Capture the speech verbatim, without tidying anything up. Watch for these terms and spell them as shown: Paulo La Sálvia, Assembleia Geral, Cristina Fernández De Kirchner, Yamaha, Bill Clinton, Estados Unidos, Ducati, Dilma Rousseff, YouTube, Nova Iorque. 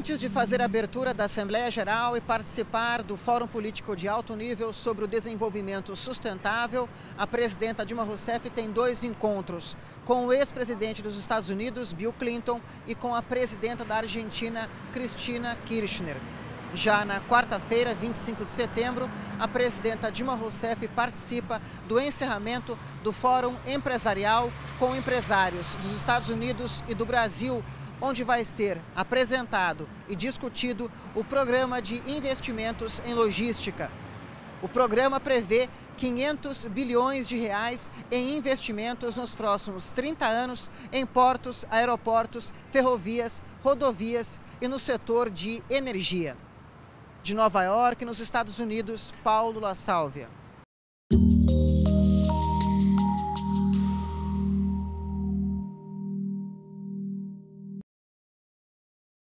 Antes de fazer a abertura da Assembleia Geral e participar do Fórum Político de Alto Nível sobre o Desenvolvimento Sustentável, a presidenta Dilma Rousseff tem dois encontros, com o ex-presidente dos Estados Unidos, Bill Clinton, e com a presidenta da Argentina, Cristina Kirchner. Já na quarta-feira, vinte e cinco de setembro, a presidenta Dilma Rousseff participa do encerramento do Fórum Empresarial com empresários dos Estados Unidos e do Brasil, onde vai ser apresentado e discutido o Programa de Investimentos em Logística. O programa prevê quinhentos bilhões de reais em investimentos nos próximos trinta anos em portos, aeroportos, ferrovias, rodovias e no setor de energia. De Nova Iorque, nos Estados Unidos, Paulo La Sálvia.